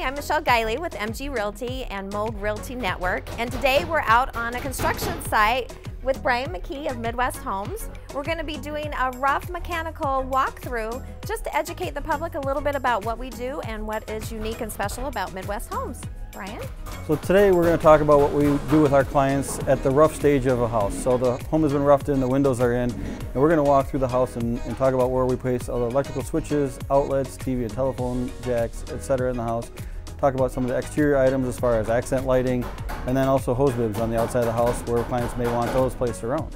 Hi, I'm Michelle Guiley with MG Realty and Mode Realty Network, and today we're out on a construction site with Brian McKee of Midwest Homes. We're going to be doing a rough mechanical walkthrough just to educate the public a little bit about what we do and what is unique and special about Midwest Homes. Brian? So today we're going to talk about what we do with our clients at the rough stage of a house. So the home has been roughed in, the windows are in, and we're going to walk through the house and talk about where we place all the electrical switches, outlets, TV and telephone jacks, etc. in the house. Talk about some of the exterior items as far as accent lighting, and then also hose bibs on the outside of the house where clients may want those placed around.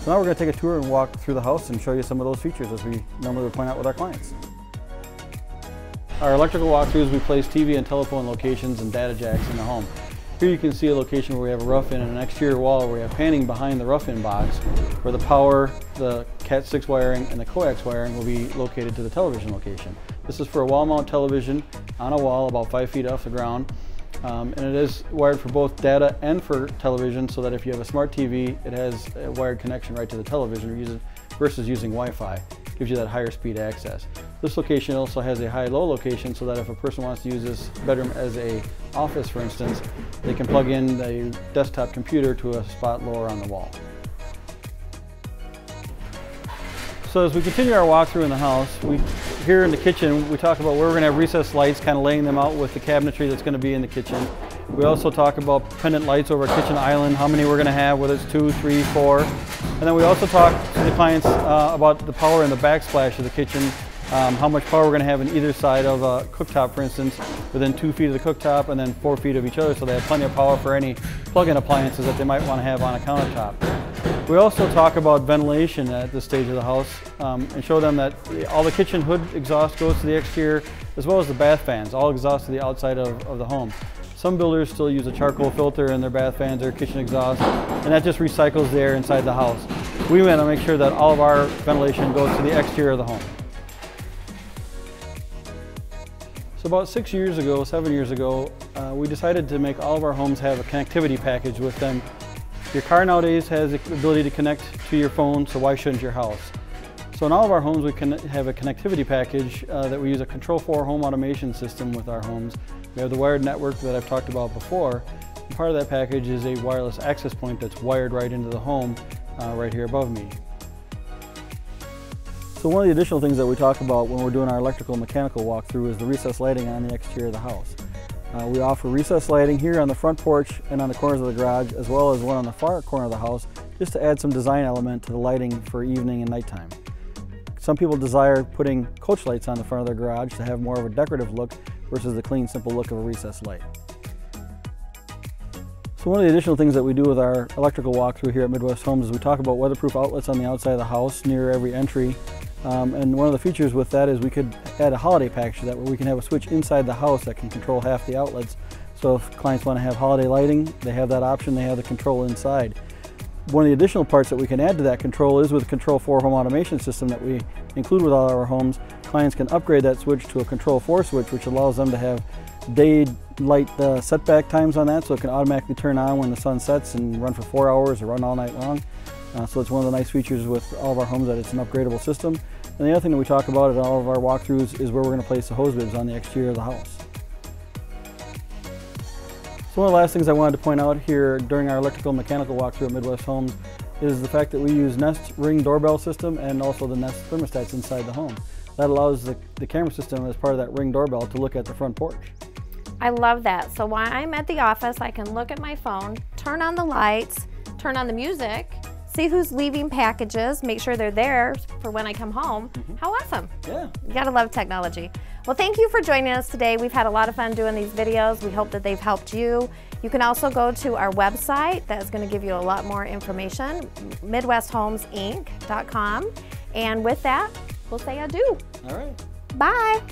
So now we're going to take a tour and walk through the house and show you some of those features as we normally would point out with our clients. Our electrical walkthroughs, we place TV and telephone locations and data jacks in the home. Here you can see a location where we have a rough-in and an exterior wall where we have panning behind the rough-in box where the power, the CAT6 wiring, and the coax wiring will be located to the television location. This is for a wall-mount television on a wall about 5 feet off the ground, and it is wired for both data and for television, so that if you have a smart TV, it has a wired connection right to the television versus using Wi-Fi. Gives you that higher speed access. This location also has a high-low location, so that if a person wants to use this bedroom as an office, for instance, they can plug in a desktop computer to a spot lower on the wall. So as we continue our walkthrough in the house, here in the kitchen, we talk about where we're going to have recessed lights, kind of laying them out with the cabinetry that's going to be in the kitchen. We also talk about pendant lights over our kitchen island, how many we're going to have, whether it's 2, 3, 4. And then we also talk to the clients about the power in the backsplash of the kitchen, how much power we're going to have in either side of a cooktop, for instance, within 2 feet of the cooktop and then 4 feet of each other, so they have plenty of power for any plug-in appliances that they might want to have on a countertop. We also talk about ventilation at this stage of the house and show them that all the kitchen hood exhaust goes to the exterior, as well as the bath fans, all exhaust to the outside of the home. Some builders still use a charcoal filter in their bath fans or kitchen exhaust, and that just recycles the air inside the house. We want to make sure that all of our ventilation goes to the exterior of the home. So about 7 years ago, we decided to make all of our homes have a connectivity package with them. Your car nowadays has the ability to connect to your phone, so why shouldn't your house? So in all of our homes, we can have a connectivity package that we use a Control 4 home automation system with our homes. We have the wired network that I've talked about before. And part of that package is a wireless access point that's wired right into the home, right here above me. So one of the additional things that we talk about when we're doing our electrical and mechanical walkthrough is the recessed lighting on the exterior of the house. We offer recessed lighting here on the front porch and on the corners of the garage, as well as one on the far corner of the house, just to add some design element to the lighting for evening and nighttime. Some people desire putting coach lights on the front of their garage to have more of a decorative look versus the clean, simple look of a recessed light. So one of the additional things that we do with our electrical walkthrough here at Midwest Homes is we talk about weatherproof outlets on the outside of the house near every entry. And one of the features with that is we could add a holiday package to that, where we can have a switch inside the house that can control half the outlets. So if clients want to have holiday lighting, they have that option, they have the control inside. One of the additional parts that we can add to that control is with the Control 4 home automation system that we include with all our homes. Clients can upgrade that switch to a Control 4 switch, which allows them to have daylight setback times on that, so it can automatically turn on when the sun sets and run for 4 hours or run all night long. So it's one of the nice features with all of our homes, that it's an upgradable system. And the other thing that we talk about at all of our walkthroughs is where we're going to place the hose bibs on the exterior of the house. So one of the last things I wanted to point out here during our electrical and mechanical walkthrough at Midwest Homes is the fact that we use Nest Ring doorbell system and also the Nest thermostats inside the home. That allows the camera system as part of that Ring doorbell to look at the front porch. I love that. So while I'm at the office, I can look at my phone, turn on the lights, turn on the music, see who's leaving packages, make sure they're there for when I come home. How awesome. Yeah. You gotta love technology. Well, thank you for joining us today. We've had a lot of fun doing these videos. We hope that they've helped you. You can also go to our website. That is gonna give you a lot more information, MidwestHomesInc.com. And with that, we'll say adieu. All right. Bye.